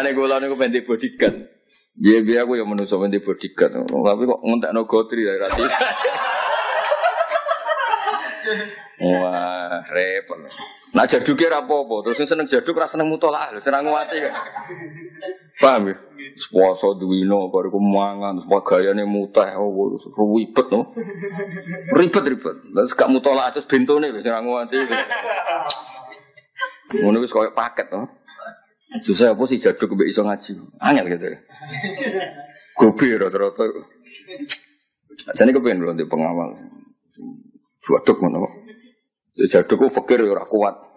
Mulane kula niku penthi bodyguard. Nggih, biyen aku ya menungso penthi bodyguard. Tapi kok ngentekno gotri ya rati. Wah, repot. Nak jaduke ra apa-apa, terus seneng jaduk ra seneng mutolaah, seneng nguwati kok. Paham ya? Poso duwino baru ku mangan, gayane mutah ribet to. Ribet-ribet. Terus gak mutolaah terus bentone wis ra nguwati. Ngono wis koyo paket to. Susah apa sih jaduk mbek iso ngaji. Angel gitu. Gobe rata-rata. Jane kepen lho ndek pengawal. Jaduk ngono. Jadukku fakir ora kuat.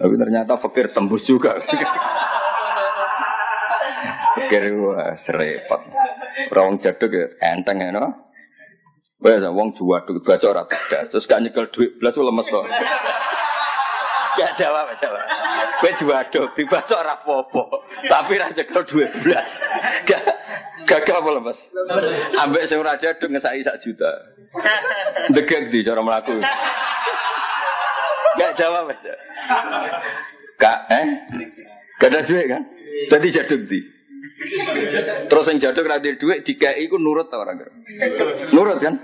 Tapi ternyata fakir tembus juga. Fakir wah serepot. Wong jaduk ya enteng ngono. Wes wong jaduk baca ora tegas. Terus gak nyekel duit blas lemes to. Gak jawab. Gue jaduk dibaca ora apa-apa. Tapi ra nyekel duit blas. Gagal apa lemes. Ambek sing ora jaduk ngesaki 1 juta. Degek di cara melaku. Gak jawab aja. Gak ada duit kan? Tadi jaduk di. Terus yang jaduk gak ada duit dikei ku nurut ta orang. Nurut kan?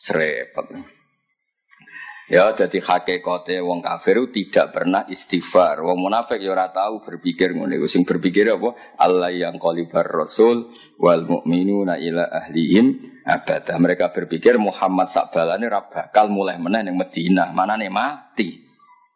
Serepet. Ya dadi hakikate wong kafir tidak pernah istighfar. Wong munafik ya ora tahu berpikir ngene. Sing berpikir apa? Allah yang qalibar rasul wal mu'minuna ila ahlihim abada. Mereka berpikir Muhammad sakbalane ora bakal mulai meneh ning Madinah. Manane mati.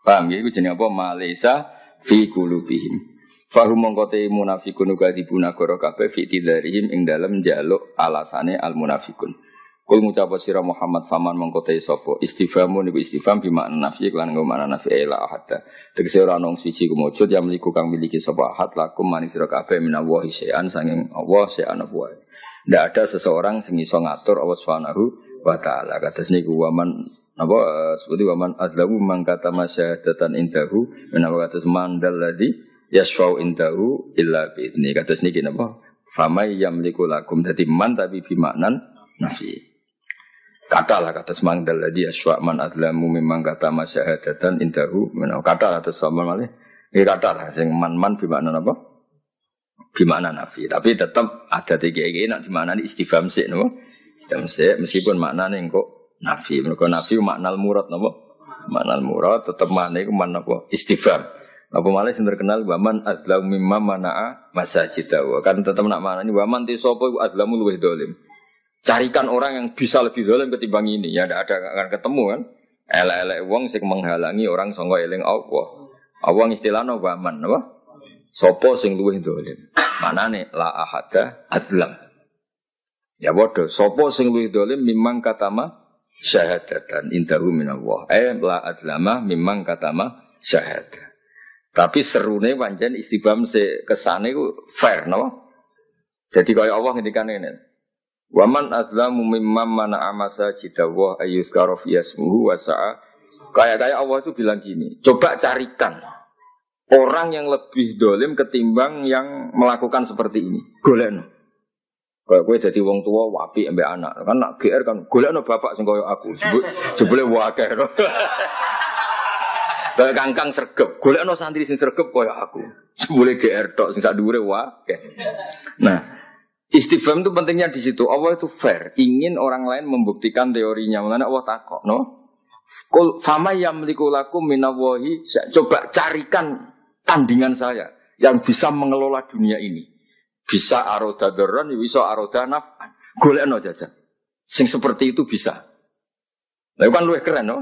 Paham ya iku jenenge apa? Malaisa fi qulubihim. Fahum mongkote munafikun uga dibuna goro kabeh fi tidarihim ing dalem njaluk alasane al munafikun. Kul ngucap sira Muhammad faman mengkotai sapa istifhamu niku istifham bi makna nafi lan nggo makna nafi la ahad. Tegese ora nang siji kumujud yang mliku kang miliki sapa ahad lakum maning sira kabeh minawahi syai'an sanging Allah syai'an wae. Ndak ada seseorang sing iso ngatur Allah Subhanahu wa taala. Kados niku waman napa sebuti waman adlamu mangkata masyadatan indahu menawa kados mandal ladzi yashfau indahu illa bi idzni. Kados niki napa famay yamliku lakum dadi man tapi bi maknan nafi. Katalah kata semang daladi aswa man adlamu memang kata masyahadatan indahu menawa katalah kata sama malih iki katalah sing man bimana napa bimana nafi tapi tetap ada iki nek dimaknani istifham sik napa istifham sik meskipun maknane engko nafi mergo nafi maknal murad napa maknal murad tetep maknane iku man napa istifham apa malih sing terkenal waman azlamu mimma manaa masajidahu kan tetep nak maknani waman ti sapa iku azlamu luwih dolim. Carikan orang yang bisa lebih zalim ketimbang ini. Ya tidak ada akan ketemu kan. Elek-elek wong sing menghalangi orang sangka eling Allah. Awang istilahno waman apa? Sopo sing luwih zalim. Manane la ahada azlam. Ya padha sopo sing luwih zalim mimang katama syahadatan indahu minallah. La azlama mimang katama syahada. Tapi serune pancen istifham se kesane ku fair napa? Jadi kaya Allah ngendikane ngene. Waman azlamu mimman mana'a masajidahu ayyuzkara fi ismihi wa sa'a. Kayak Allah itu bilang gini, coba carikan orang yang lebih dolim ketimbang yang melakukan seperti ini. Golekno. Kayak kowe dadi wong tua apik ambek anak. Kan nak GR kan golekno bapak sing kaya aku. Jebule wakeh. Kayak kangkang sregep, golekno santri sing sregep kaya aku. Jebule GR tok sing sak dhuwure wakeh. Nah, istifham itu pentingnya di situ. Allah itu fair, ingin orang lain membuktikan teorinya. Mulane Allah takok, no? Kul fama yamliku lakum minallahi. Coba carikan tandingan saya yang bisa mengelola dunia ini. Bisa aroda darran, bisa aroda naf'an. Golekno jajan. Sing seperti itu bisa. Lah kan luwih keren, no?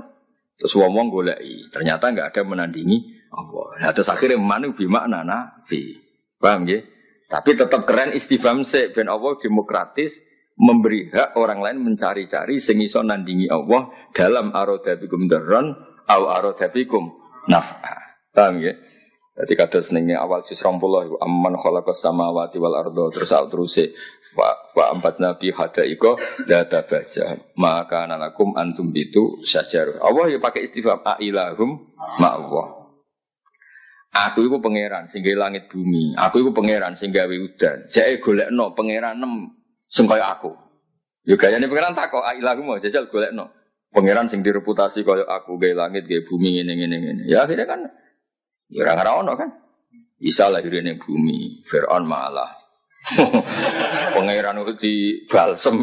Terus wong-wong goleki. Ternyata enggak ada menandingi Allah. Lah terus akhirnya manu bi makna nafi. Paham nggih? Tapi tetap keren istifham sik ben Allah demokratis memberi hak orang lain mencari-cari sing iso nandingi Allah dalam arodabikum darran au arodabikum naf'a. Paham nggih? Dadi kados ning awal juz 20 amman khalaqas samawati wal arda terus wa ambat nabi hadaika la tabaja maka nalakum antum bitu sajar. Allah ya pakai istifham ailahum ma'allah. Aku iku pangeran sing gawe langit bumi. Aku iku pangeran sing gawe udan. Jake golekno pangeran nem sing kaya aku. Yo gayane pangeran takok ailahu mau jajal golekno. Pangeran sing direputasi kaya aku gawe langit gawe bumi ngene-ngene. Ya akhirnya kan ya ora ono kan. Isa lahir ning bumi, Firaun malah. Pangeran di balsem.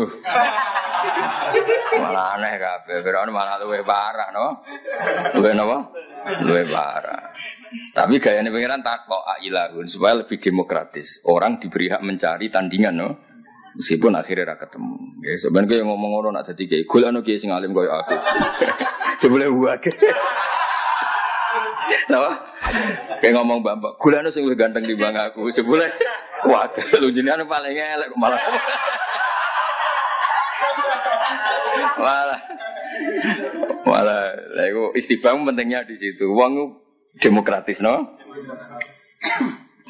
Malah aneh kabeh, Firaun malah luwih parah, no. Luwih napa? Luwih parah. Tapi gayane pangeran takok ailahun supaya lebih demokratis. Orang diberi hak mencari tandingan, no. Meskipun akhirnya tidak ketemu. Ya, sebenarnya yang ngomong-ngomong ada tiga. Gula ada yang ngalim kayak aku. Sebenarnya wak. Kenapa? Kayak ngomong mbak-mbak. Gula ada yang ganteng di bang aku. Sebenarnya wak. Lu jenis ada paling ngelak. Malah. Istighfam pentingnya di situ. Uang demokratis, no?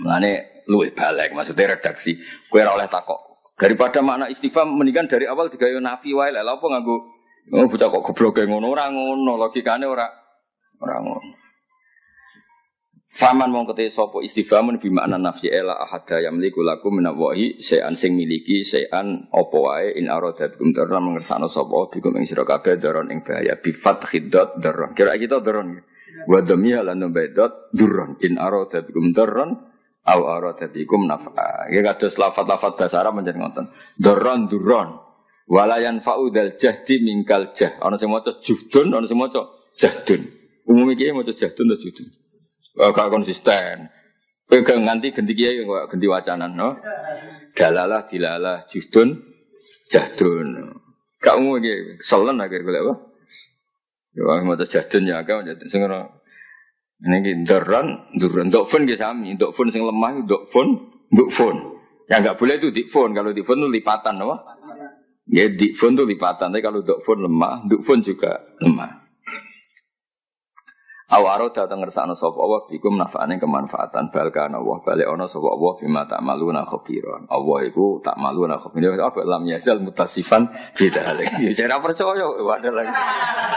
Malah ini lu balik. Maksudnya redaksi. Gue oleh takok. Daripada makna istighfar mendingan dari awal digawe nafi wae lha apa nganggo bocah kok goblok e ngono ora ngono logikane ora ngono. Faman mong kete sapa istighfar men bi makna nafi la ahada yamliku lakum minawahi sean sing miliki sean apa wae in aradatukum tarna mengersano sapa dikum ing sira kabeh daron ing bahaya bi fathiddat daron. Kira kita daron wa damiya lan baidat daron in aradatukum daron aw aradatikum nafa'a. Ya kados lafaz-lafaz basa Arab menjen ngoten. Duron duron walayan faudal jahdi mingkal jah. Ana sing maca juhdun, ana sing maca jahdun. Umum iki maca jahdun to juhdun. Gak konsisten. Kowe ganti ganti kiye kok ganti wacanan, no? Dalalah dilalah juhdun jahdun. Gak umum iki selen agek golek apa? Ya maca jahdun ya agak sing ngono. Ini duran, dokfon ke sami, dokfon yang lemah, dokfon. Yang enggak boleh itu dikfon, kalau dikfon itu lipatan, apa? Ya, dikfon itu lipatan, tapi kalau dokfon lemah, dokfon juga lemah. Awaro datang ngersana sapa Allah, bikum nafa'ane kemanfaatan, balkan Allah, balik ono sapa Allah, bima tak maluna khabiran. Allah itu tak maluna khabiran, apa lam yazal mutasifan, beda lagi. Cara percaya,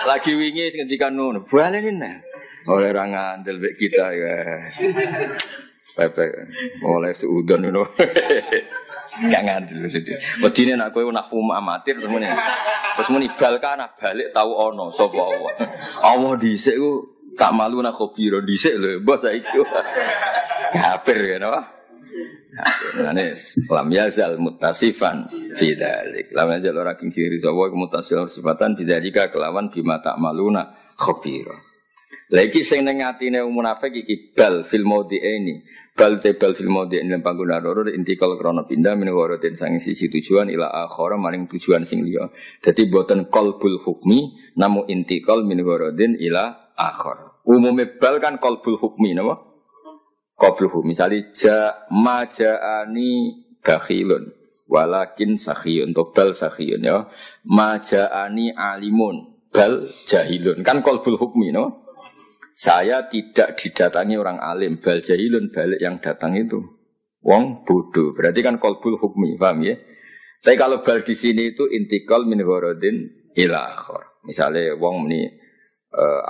lagi wingi, ngendikan ngono, balik ini. Oleh rangan delbek kita guys, pepe, oleh seudon itu, nggak ngandel sedih. Begini nak kau nak umum amatir semuanya, terus menibalkan nak balik tahu ono sopo Allah, Allah dice ku tak malu nak kopi ron dice loh, bos aku, kafir kan wah. Nanis, lam yazal mutasifan fidalik, lam yazal orang kiri sopo mutasifan sifatan fidalika kelawan bima tak malu nak kopi ron. Lagi sing ning atine munafik iki bal fil maudi'aini bal tebal fil maudi'aini lan panggonan loro intikal krana pindah menawa ten sang sisi tujuan ila akhara maring tujuan sing liya. Dadi boten qalbul hukmi namun intikal min gharadin ila akhar. Umume bal kan qalbul hukmi napa? Qalbul hukmi misale ja maja'ani bakhilun walakin sakhiyun to bal sakhiyun ya. Maja'ani alimun bal jahilun kan qalbul hukmi napa? Saya tidak didatangi orang alim, bal jahilun balik yang datang itu wong bodoh. Berarti kan qalbul hukmi, paham ya? Tapi kalau bal di sini itu intikal min gharadin ila akhir. Misalnya wong ini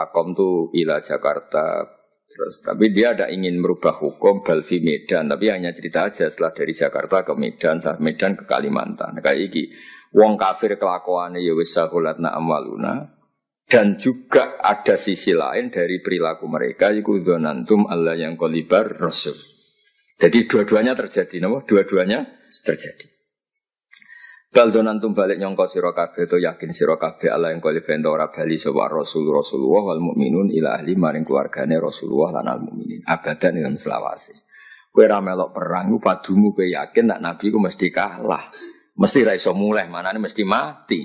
akom tuh ila Jakarta terus, tapi dia ada ingin merubah hukum bal fi Medan, tapi hanya cerita aja setelah dari Jakarta ke Medan, setelah Medan ke Kalimantan. Kayak iki, wong kafir kelakuane ya wis sahulatna amwaluna. Dan juga ada sisi lain dari perilaku mereka yukudonantum Allah yang kolibar rasul. Jadi dua-duanya terjadi, nama? Dua-duanya terjadi. Baldonantum balik nyongko sirakabe to yakin sirakabe Allah yang kolibar ora bali sapa rasulullah wal mukminun ila ahli maring keluargane rasulullah lan al mukminin abadan lan selawase. Kowe ra melok perang ku padumu kowe yakin nak nabi ku mesti kalah. Mesti ra iso mulih, manane mesti mati.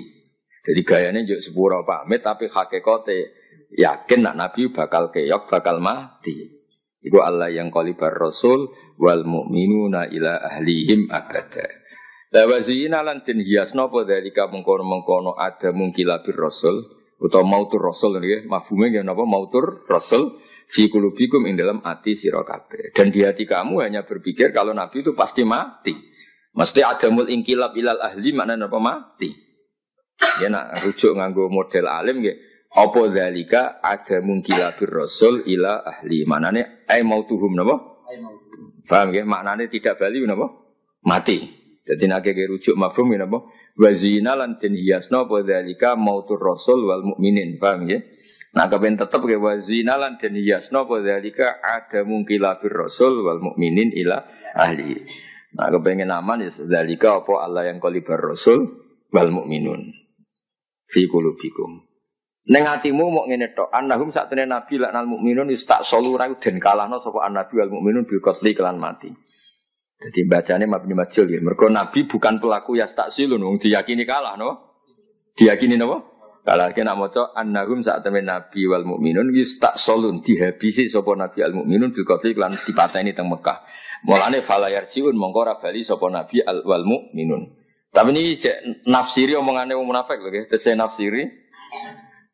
Jadi gayanya juga sepura pamit, tapi hakikote yakin nak Nabi bakal keok, bakal mati. Iku Allah yang qalibar rasul wal mu'minuna ila ahlihim abada. Lawazina lan den hiasna apa dalika mengkono-mengkono ada mungkilabir rasul utawa mautur rasul nggih, mafhume nggih napa mautur rasul fi qulubikum ing dalam ati sira kabeh. Dan di hati kamu hanya berpikir kalau Nabi itu pasti mati. Maksudnya adamul ingkilab ilal ahli maknane apa mati. Ya nak rujuk nganggo model alim nggih. Apa zalika ada mungkilabir rasul ila ahli. Manane ai mautuhum napa? Ai mautuhum. Paham nggih? Maknane tidak bali napa? Mati. Dadi nek rujuk mafhum napa? Wa zina lan tin hiasna apa zalika mautur rasul wal mukminin. Paham nggih? Nah kepen tetep ke wazina lan den hiasna apa zalika ada mungkilatur rasul wal mukminin ila ahli. Nah kepengen aman ya zalika apa Allah yang qalibar rasul wal mukminun fi qulubikum. Ning atimu mok ngene tok annahum satene nabi laknal mukminun istaksolu ra den kalahno sapa annabi wal mukminun bil qatli kelan mati. Jadi bacane mabni majul ya. Mergo nabi bukan pelaku ya staksilun wong diyakini kalah no. Diyakini napa? Kalau kita maca annahum sa'atamil nabi wal mu'minun yustaqsolun dihabisi sapa nabi al mu'minun bilqatli lan dipateni teng Mekah. Mulane falayarjiun mongko ora bali sapa nabi al wal mu'minun. Tapi niki nafsiri omongane wong munafik lho nggih, tese nafsiri.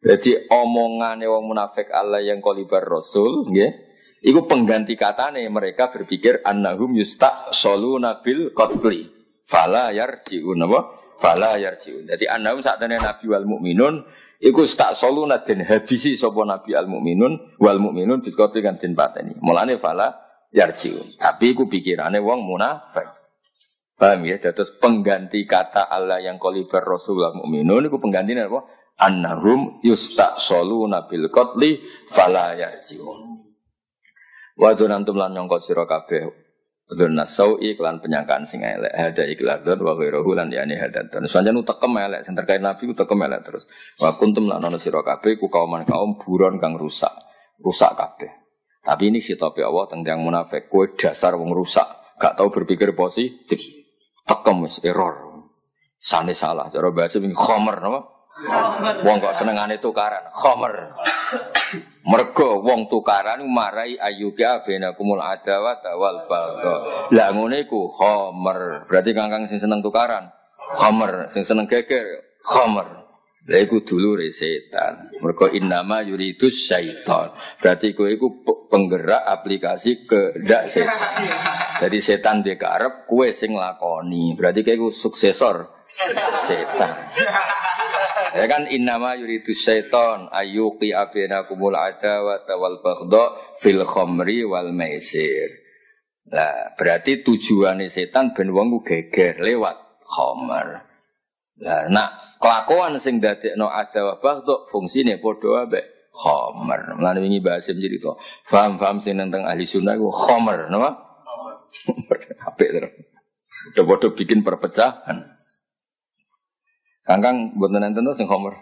Jadi omongane wong munafik Allah yang qalibar rasul nggih, iku pengganti katane mereka berpikir annahum yustaqsoluna bilqatli falayarjiun apa? Fala yarjiun. Jadi annahum satane nabi wal mukminun iku staksoluna den habisi sapa nabi al mukminun wal mukminun dikote kan den pateni. Mulane fala yarjiun. Tapi iku pikirane wong munafik. Paham ya? Dados pengganti kata Allah yang qalibar rasul wal mukminun iku penggantine apa? Annahum yustaksoluna bil qatli fala yarjiun. Wa dunantum lan nyangka sira kabeh Dona sawi iklan penyangkaan sing elek hada iklan don wa ghairuhu lan yani hada don. Sanjane utekem elek sing terkait nabi utekem elek terus. Wa kuntum lan ana sira kabeh ku kaum buron kang rusak. Rusak kabeh. Tapi ini khitabe Allah teng tiyang munafik. Kowe dasar wong rusak, gak tau berpikir positif. Tekem wis error. Sane salah cara bahasa wing khomer napa? Wong kok senengane tukaran, khomer. Mergo wong tukaran marai ayyuka benakumul adawat wal bagha. Lah ngene iku khomer. Berarti kangkang sing seneng tukaran, khomer, sing seneng geger, khomer. Lah iku dulure setan. Mergo innama yuridus syaitan. Berarti kowe iku penggerak aplikasi kehendak setan. Jadi setan dhek arep kowe sing lakoni. Berarti kowe iku suksesor setan. Ya kan innama yuridu syaiton ayyuqi abinakumul adawata wal baghdha fil khamri wal maisir. Lah berarti tujuane setan ben wong ku geger lewat khamar. Lah nak kelakuan sing dadekno adawa baghdha fungsine padha ambek khamar. Lan wingi bahasa cerita. Faham-faham sing tentang ahli sunnah ku khamar napa? Khamar. Apik terus. Padha-padha bikin perpecahan. Kangkang buat nonton tuh sing homer,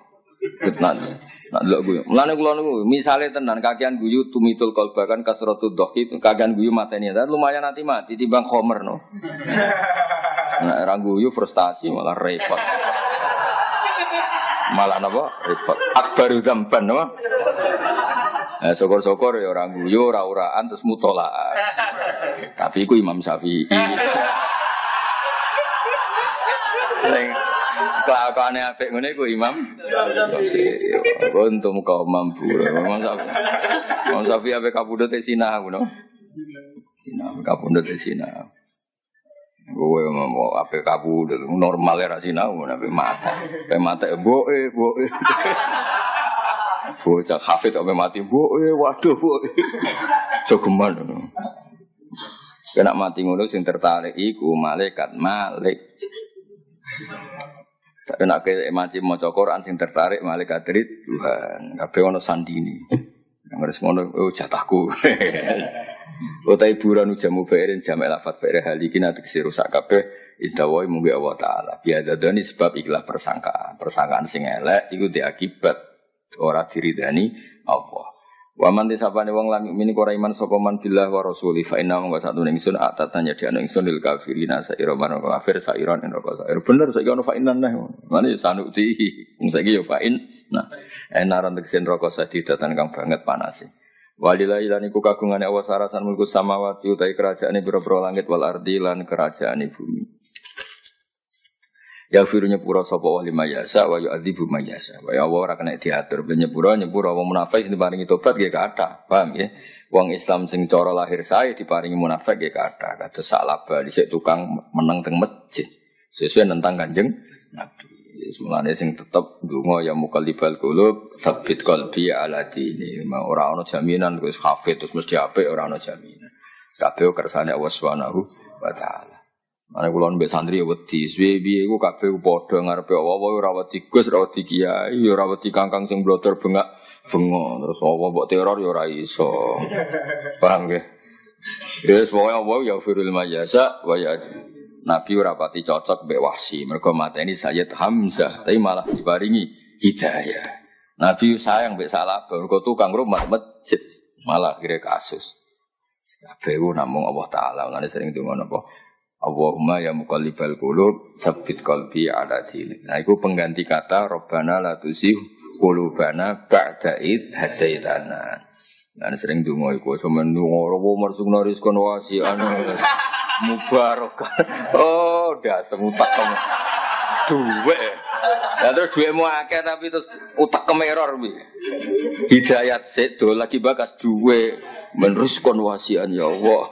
tenan, nak dulu gue. Melainkan kalau nunggu, misalnya tenan kakian guyu tumitul kalbakan kasrotu doki, kakian guyu matanya, tapi lumayan nanti mati dibang homer no. Nah, orang guyu frustasi malah repot, malah apa? Repot. Akbaru zamban apa? Nah, syukur-syukur ya orang guyu, rauraan terus mutolaah. Tapi aku Imam Syafi'i. Kelakuane apik ngene iku Imam Syafi'i. Untung kau mampu. Imam Syafi'i ape kapundhut e sinah ngono. Sinah kapundhut e sinah. Kowe mau ape kapundhut normal e ra sinah ngono ape matas. Ape mate mboke, mboke. Bocah hafid ape mati mboke, waduh mboke. Jogeman ngono. Kena mati ngono sing tertarik iku malaikat Malik. Tapi nak macam maca Quran sing tertarik malaikat ridwan Tuhan, kabeh ana sandine. Ngres ngono jatahku. Utai buran jamu beren jamak lafat beren halikina tegese rusak kabeh idawai mung Allah taala. Biadadani sebab ikhlas persangkaan. Persangkaan sing elek iku diakibat ora diridani Allah. Wa man tisabane wong lan mukmin iku ora iman sapa man billah wa rasuli fa inna mung satune ingsun atatane dianu ingsun lil kafirina saira man kafir saira nek saira bener saiki ono fa inna nah mane sanukti mung saiki yo fa in nah enaran teksen roko sadidatan kang banget panase walilah ilaniku kagungane Allah sarasan mulku samawati utai kerajaane boro-boro langit wal ardi lan kerajaane bumi ya firunya pura sapa wa lima yasa wa yu'adzibu man yasa wa ya ora kena diatur nyepura nyepura wong munafik diparingi tobat nggih kathah paham nggih wong Islam sing cara lahir sae diparingi munafik nggih kathah kados salaba dhisik tukang meneng teng masjid sesuai nentang Kanjeng Nabi semulane sing tetep ndonga ya mukallibal qulub sabit qalbi ala dini ora ana jaminan wis hafid terus mesti apik ora ana jaminan kabeh kersane Allah Subhanahu wa taala. Ana kula mbek santri wedi suwe-suwe iku kabeh padha ngarepe apa ora wedi Gus, ora wedi Kiai, ora wedi kangkang sing blotor bengak bengok terus apa mbok teror ya ora iso. Paham nggih? Wis wae wae ya firul majasa wa ya Nabi ora pati cocok mbek wahsi mergo mateni Sayyid Hamzah tapi malah diparingi hidayah. Nabi sayang mbek salah mergo tukang rumah masjid malah kira kasus. Kabeh namung Allah Taala lan sering ndonga napa Allahumma ya muqallibal qulub tsabbit qalbi ala dinik. Nah iku pengganti kata Rabbana la tusih qulubana ba'da id hadaitana. Lan sering ndonga iku sampeyan ndonga wa marsukna rizqan wasi'an mubarokah. Oh, dasem utak kamu. Duwe. Lah terus duwemu akeh tapi terus utak kemeror piye. Hidayat sik do lagi bakas duwe meneruskan wasian ya Allah.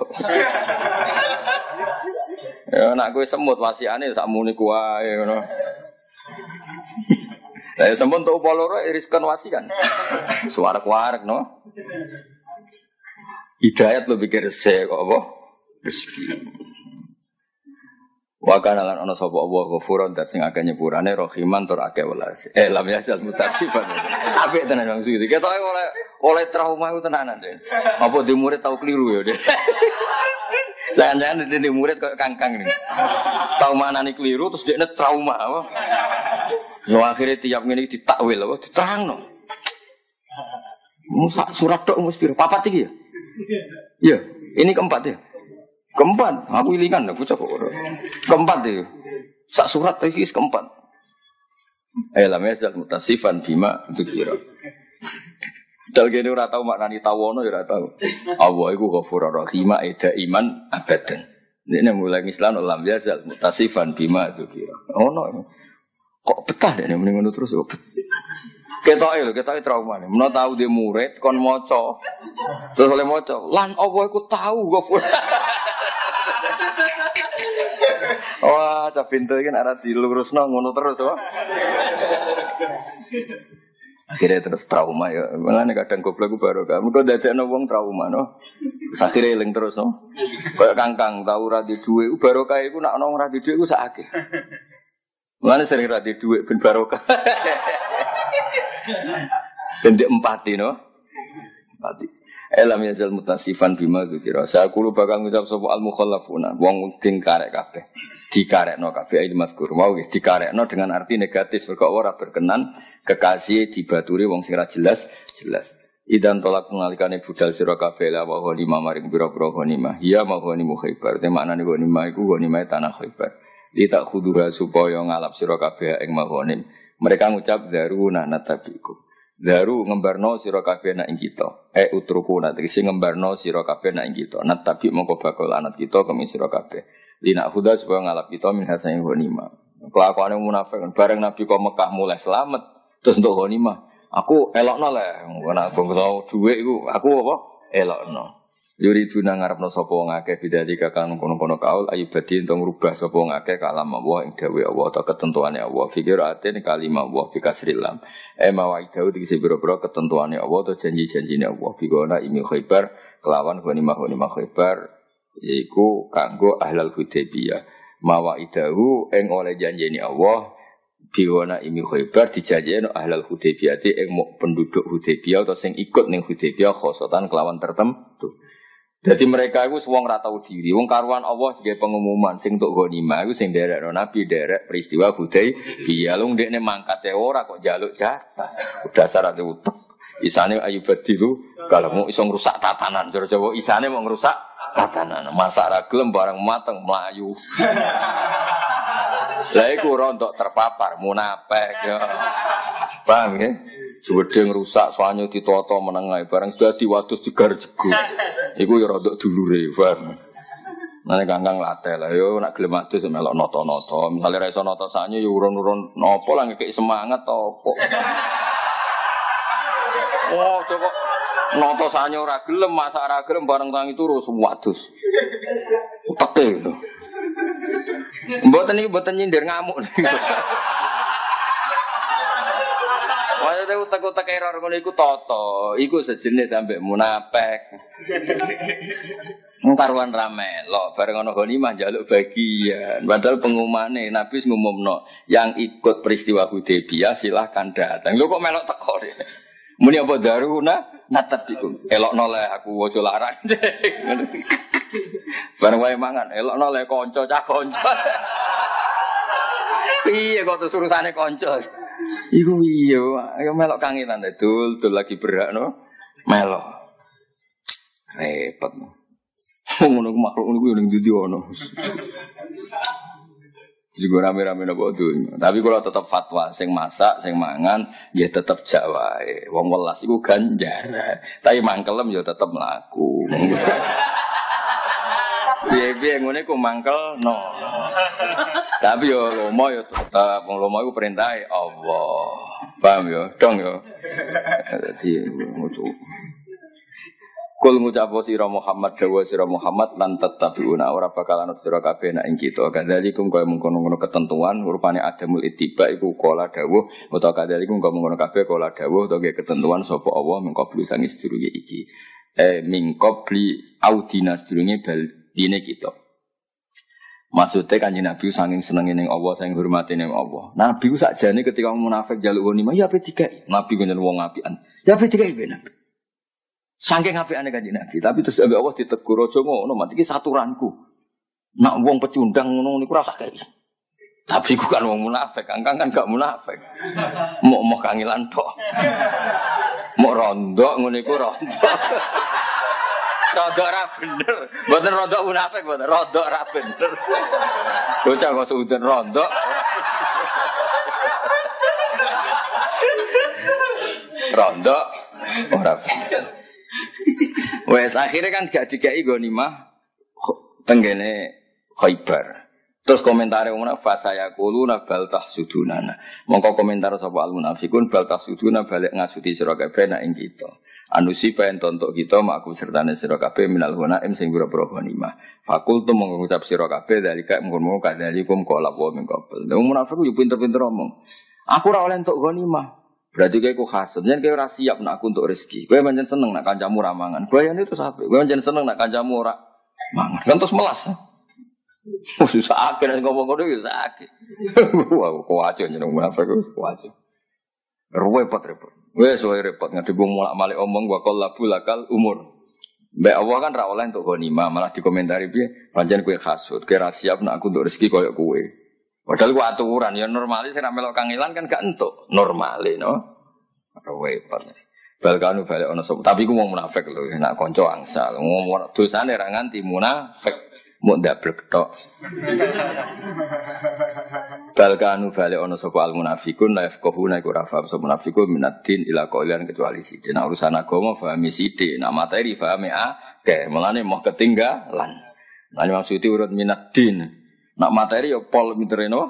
Ya nak kowe semut wasiane sakmene kowe ae ngono. Lah semut to poloro iriskan wasian. Suwarek-warek no. Hidayat lo pikir sik kok apa? Rezeki. Wakana lan ana sapa Allah ghafuran dat sing akeh nyepurane rahiman tur akeh welas. Lam yasal mutasifan. Apik tenan Bang Sugi. Ketoke oleh trauma iku tenanan, Den. Apa di murid tau keliru ya, Den. Jangan-jangan di murid kok kangkang iki. Tau manani keliru terus dekne trauma apa. Yo akhire tiap ngene iki ditakwil apa diterangno. Musa surat tok wis piro? Papat iki ya? Iya, ini keempat ya. Keempat, aku ilingan aku cakap orang. Keempat itu, sak surat itu keempat. Ayat mesal mutasifan bima untuk siapa? Dal gini orang tahu maknani tawono orang tahu. Allah itu ghafurur rahima ida iman abadan. Ini mulai Islam alam biasa mutasifan bima untuk siapa? Oh no, kok betah deh mendingan terus. Kita trauma nih. Mana tahu dia murid kon moco, terus oleh moco. Lan Allah aku tahu ghafur. Wah, cah pintu iki nek ora dilurusno ngono terus wah. Akhirnya terus trauma ya. Mulane kadang goblok ku barokah. Mugo dadekno wong trauma no. Akhire eling terus no. Kayak kangkang tau ora di dhuwit ku barokah iku nek ana ora di dhuwit ku sak akeh. Mulane sering ora di dhuwit ben barokah. Dendek empati no. Empati. Elam yazal mutasifan bima dzikira. Saqulu bakal ngucap sapa al mukhallafuna, wong sing karek kabeh. Dikarekno kabeh iki mazkur. Mau nggih dikarekno dengan arti negatif kok ora berkenan kekasih dibaturi wong sing ra jelas jelas. Idan tolak ngalikane budal sira kabeh la wa lima maring pira-pira ghanimah. Ya maghanimu Khaibar. Te maknane ghanimah iku ghanimah tanah Khaibar. Ditak khudura supaya ngalap sira kabeh ing maghanim. Mereka ngucap daruna natabiku. Daru ngembarno sira kabeh nak ing kita. Utruku nak iki ngembarno sira kabeh nak ing kita. Nat tapi mongko bakal anak kita kemi sira kabeh. Lina huda supaya ngalap kita min hasain ghanimah. Kelakuane munafik bareng Nabi ka Mekah mulai selamat terus untuk ghanimah. Aku elokno le nek bangsa dhuwit iku aku apa elokno. Yuriduna ngarepno sapa wong akeh bidadi kakang kono-kono kaul ayubadi entong rubah sapa wong akeh kalam Allah ing dawuh Allah ta ketentuane Allah fikir atene kalimah Allah bikasril lam mawai dawuh iki sepira-pira ketentuane Allah ta janji-janjine Allah bigona imi Khaibar kelawan ghanimah-ghanimah Khaibar yaiku kanggo ahlul Hudaybiyah mawai dawuh ing oleh janjine Allah bigona imi Khaibar dijanjine ahlul Hudaybiyah ing penduduk Hudaybiyah utawa sing ikut ning Hudaybiyah khosotan kelawan tertentu. Jadi mereka itu wong ora tau diri, wong karuan Allah sebagai pengumuman sing tok ghanimah iku sing nderekno Nabi nderek peristiwa Hudaybiyah lung ndekne mangkat e ora kok njaluk jatah. Dasar ate utek. Isane ayubadilu kalemu iso ngrusak tatanan cara Jawa isane mau ngrusak tatanan. Masak ra gelem barang mateng mlayu. Lah iku ora entuk terpapar munafik ya. Paham nggih? Juwedeng rusak soalnya ditoto menengai barang sudah diwadus jegar jegu. Iku ya rodok dulure, paham. Nang kangkang lateh lah yo nak gelem adus melok noto-noto. Misale ra iso noto sakne yo urun-urun napa lah ngekek semangat opo. Oh, coba noto sakne ora gelem, masak ora gelem bareng tangi turu wadus. Teke lho. Mboten iki mboten nyindir ngamuk. Wae utak-utak error ngono iku tata, iku sejenis sampe munafik. Wong karuan ra melok, bareng ana ghanimah njaluk bagian. Padahal pengumane Nabi wis ngumumno, yang ikut peristiwa Hudaybiyah silahkan datang. Lho kok melok teko. Muni apa daruna natabikum. Elokno le aku aja larang. Bareng wae mangan, elokno le kanca cah kanca. Piye kok terus urusane kanca. Iku iya, ayo melok kangenan dul, dul lagi berak no. Melok. Repot. Ngono ku makhluk ngono ku ning ndi ono. Jadi gue rame-rame nopo dunia. Tapi kalau tetap fatwa, sing masak, sing mangan, dia tetap Jawa. Wong welas itu ganjaran. Tapi mangkelem ya tetap laku. Biaya yang ini ku mangkel, no. Tapi yo lomo yo tetap. Wong lomo itu perintai Allah. Paham yo, dong yo. Jadi musuh. Kul ngucapo sira Muhammad dawa sira Muhammad lan tatabiuna ora bakalan sira kabeh nek ing kita kadalikum kaya mengkono-ngono ketentuan rupane adamul ittiba iku kala dawuh utawa kadalikum kaya mengkono kabeh kala dawuh utawa ketentuan sapa Allah mengkobli sang sedurunge iki mengkobli audina sedurunge bal dine kita maksudnya kanjeng Nabi saking senenge ning Allah saking hormate ning Allah Nabi ku sakjane ketika munafik njaluk woni ya ape dikai Nabi ngene wong apian ya ape dikai ben saking apiane kanjeng Nabi, tapi terus ambek Allah ditegur aja ngono, mati iki saturanku. Nak wong pecundang ngono niku rasa kaya. Tapi ku kan wong munafik, angkang kan gak munafik. Mok-mok kangilan tok. Mok rondok ngono iku rondok. Rondok ra bener. Mboten rondok munafik, mboten rondok ra bener. Bocah kok sudun rondok. Rondok ora bener. Wes akhirnya kan gak dikai ghanimah tenggene Khaibar. Terus komentare umna fasayaquluna bal tahsudunana. Mongko komentar sapa al munafiqun bal tahsuduna balik ngasuti sira kabeh nek ing kita. Anusi paen tontok kita maku sertane sira kabeh minal ghanaim sing pira-pira ghanimah. Fakultu mongko ngucap sira kabeh dalika mungkon kadalikum qala wa min qabl. Wong munafiq yo pinter-pinter omong. Aku ora oleh entuk ghanimah. Berarti kowe ku khasem, yen kowe ora siap nak aku untuk rezeki. Kowe pancen seneng nak kancamu ora mangan. Kowe yen itu sape? Kowe pancen seneng nak kancamu ora mangan. Kan terus melas. Wis sakake nek ngomong-ngomong yo sakake. Wah, kuwajo nyeneng munafik kuwajo. Repot. Wis repot ngadep mulak-malik omong wa qallabul akal umur. Mbak Allah kan ra oleh entuk ghanimah, malah dikomentari piye? Pancen kowe khasut, kowe ora siap nak aku untuk rezeki koyo kowe. Padahal ku aturan ya normale sing melok kangilan kan gak entuk normale no. Repot. Balkanu balik ana sapa tapi ku wong munafik lho enak kanca angsal. Wong dosane ra nganti munafik mung ndablek tok. Balkanu balik ana sapa al munafiqun la yafqahuna iku ra faham sapa munafiqun minaddin ila qaulan kecuali sidin urusan agama fahami sidin nah materi fahami akeh mulane moh ketinggalan. Lan maksudi urut minaddin nak materi yo pol pinter no.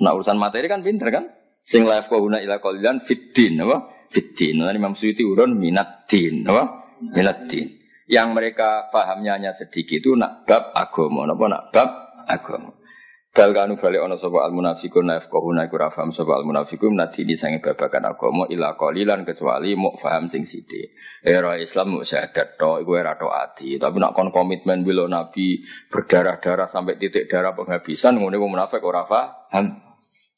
Nak urusan materi kan pinter kan. Sing live kau guna ilah kalian fitin apa? Fitin. Nanti Imam Suyuti urun minatin apa? Minatin. Yang mereka pahamnya hanya sedikit itu nak bab agama. Apa nak bab agama? Balkanu balik ono soba al munafiqun live kau guna kurafam soba al munafiqun nanti disangi babakan agama ilah kalian kecuali mau faham sing sidik. Era Islam mau sehat doa, ibu era doa hati. Tapi nak kon komitmen bila Nabi berdarah-darah sampai titik darah penghabisan, kemudian munafik ora faham.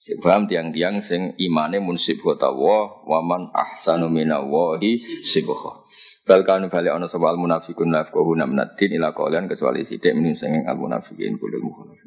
Sing paham tiang-tiang sing imane munsib khotawah, waman ahsanu minawahi sibukh. Balkan bali ana sapa al munafiqun lafqahuna minatin ila qaulan kecuali sidik min sing al munafiqin kulul mukhalaf.